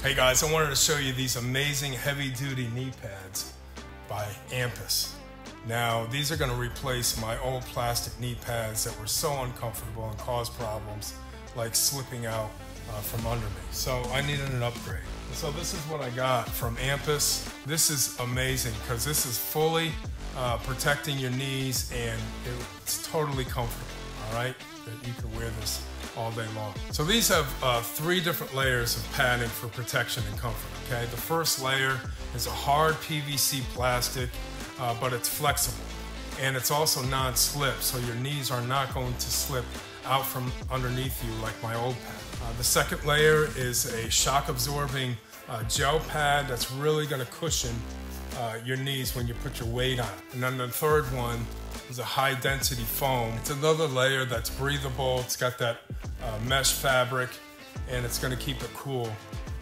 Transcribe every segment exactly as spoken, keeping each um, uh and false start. Hey guys, I wanted to show you these amazing heavy-duty knee pads by AMPAS. Now, these are going to replace my old plastic knee pads that were so uncomfortable and caused problems like slipping out uh, from under me. So I needed an upgrade. So this is what I got from AMPAS. This is amazing because this is fully uh, protecting your knees and it's totally comfortable, all right? You can wear this all day long. So these have uh, three different layers of padding for protection and comfort, okay? The first layer is a hard P V C plastic, Uh, but it's flexible and it's also non-slip, so your knees are not going to slip out from underneath you like my old pad. Uh, the second layer is a shock absorbing uh, gel pad that's really going to cushion uh, your knees when you put your weight on. And then the third one is a high density foam. It's another layer that's breathable. It's got that uh, mesh fabric and it's going to keep it cool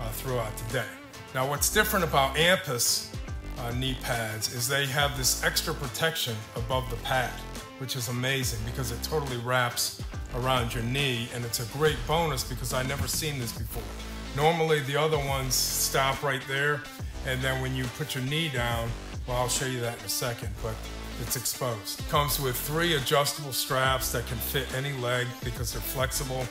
uh, throughout the day. Now what's different about AMPAS Uh, knee pads is they have this extra protection above the pad, which is amazing because it totally wraps around your knee, and it's a great bonus because I've never seen this before. Normally the other ones stop right there, and then when you put your knee down, well, I'll show you that in a second, but it's exposed. It comes with three adjustable straps that can fit any leg because they're flexible,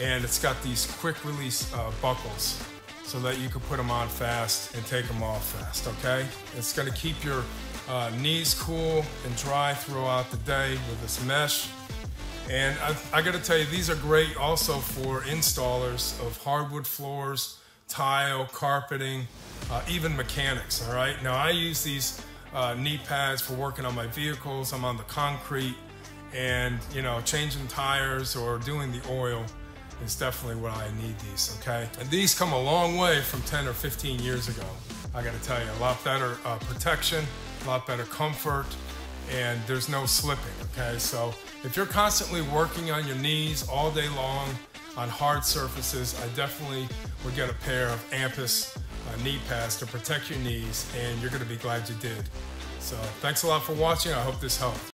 and it's got these quick release uh, buckles so that you can put them on fast and take them off fast, okay? It's gonna keep your uh, knees cool and dry throughout the day with this mesh. And I, I gotta tell you, these are great also for installers of hardwood floors, tile, carpeting, uh, even mechanics, all right? Now I use these uh, knee pads for working on my vehicles. I'm on the concrete and, you know, changing tires or doing the oil. It's definitely what I need these, okay? And these come a long way from ten or fifteen years ago. I gotta tell you, a lot better uh, protection, a lot better comfort, and there's no slipping, okay? So if you're constantly working on your knees all day long on hard surfaces, I definitely would get a pair of AMPAS uh, knee pads to protect your knees, and you're gonna be glad you did. So thanks a lot for watching. I hope this helped.